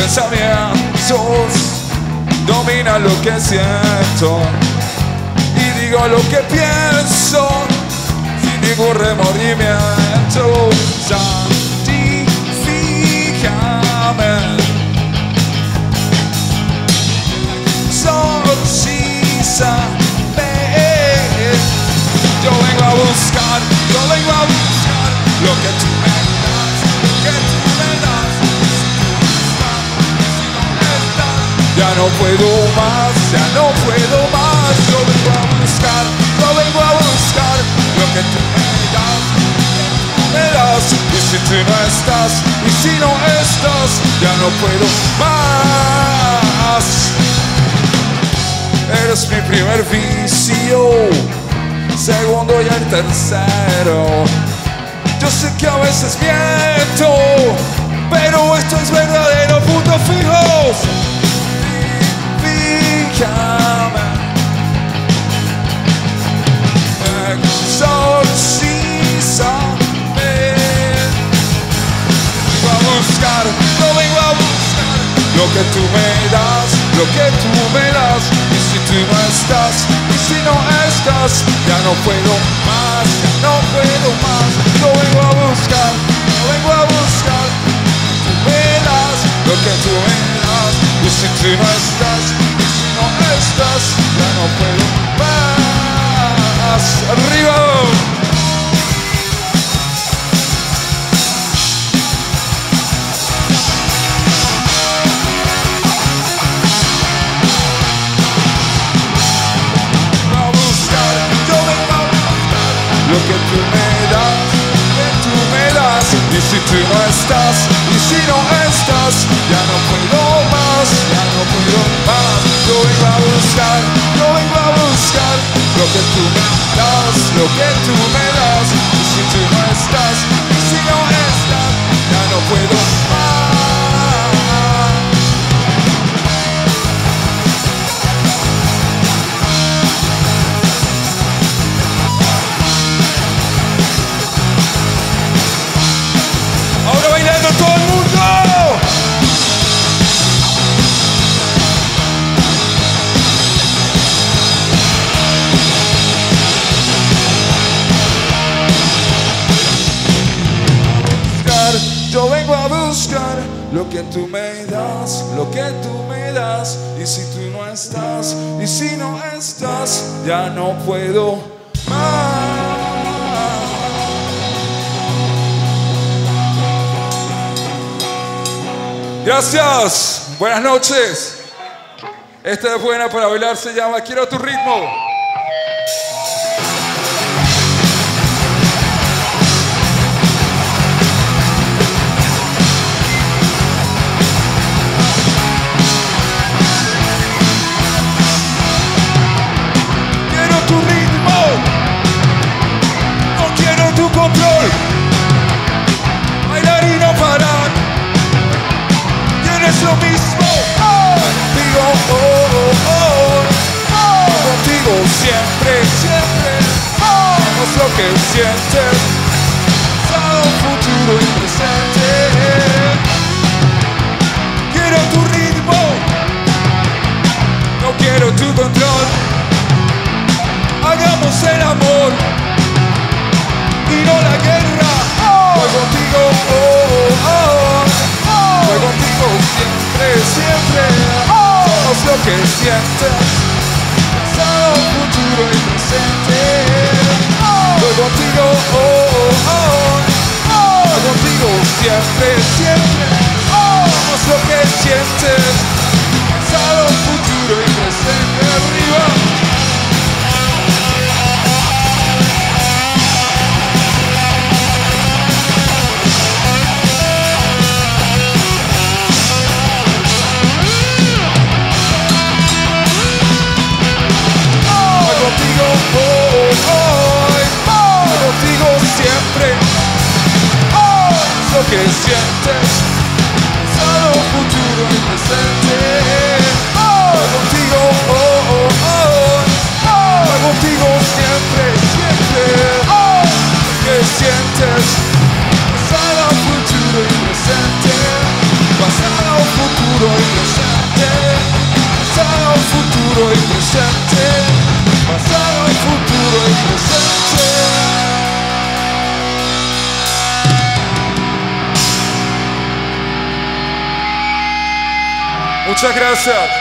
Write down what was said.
pensamientos domina lo que siento y digo lo que pienso sin ningún remordimiento. Santifícame, sorcízame. Yo vengo a buscar, yo vengo a buscar lo que tú me das, lo que tú me das. Ya no puedo más, ya no puedo más. Yo vengo a buscar, yo vengo a buscar lo que tú me das. Y si tú no estás, y si no estás, ya no puedo más. Eres mi primer vicio, segundo y el tercero. Yo sé que a veces miento, pero esto es verdadero, punto fijo. Exorcízame. No vengo a buscar lo que tú me das, lo que tú me das. Y si tú no estás, y si no estás, ya no puedo más, ya no puedo más. No vengo a buscar, no vengo a buscar lo que tú me das, lo que tú me das. Y si tú no estás, no estás, ya no puedo más. ¡Arriba! Vengo a buscar, yo vengo a buscar lo que tú me das, lo que tú me das. Y si tú no estás, y si no estás, ya no puedo más, ya no puedo más. Yo vengo a buscar, yo vengo a buscar lo que tú me das, lo que tú me das. Y si tú no estás, y si no estás, ya no puedo más. Ahora bailando todo el mundo. Yo vengo a buscar lo que tú me das, lo que tú me das. Y si tú no estás, y si no estás, ya no puedo más. Gracias, buenas noches. Esta es buena para bailar, se llama Quiero tu ritmo. Control, bailar y no parar. Tienes lo mismo, oh, contigo, oh, oh, oh, contigo siempre, siempre. Oh, es lo que sientes, pasado, futuro y presente. Quiero tu ritmo, no quiero tu control. Hagamos el amor y no la guerra, oh. Voy contigo, oh, oh, oh. Voy contigo siempre, siempre, oh. Somos lo que sientes, pasado, futuro y presente, oh. Voy contigo, oh, oh, oh. Voy contigo siempre, siempre, oh. Somos lo que sientes, pasado, futuro y presente. Arriba. Que sientes, solo futuro y presente, oh. Contigo, oh, oh, oh, oh. Contigo siempre, siempre, oh. Que sientes, solo futuro y presente, pasado, futuro. futuro y presente, pasado y futuro y presente. Muchas gracias.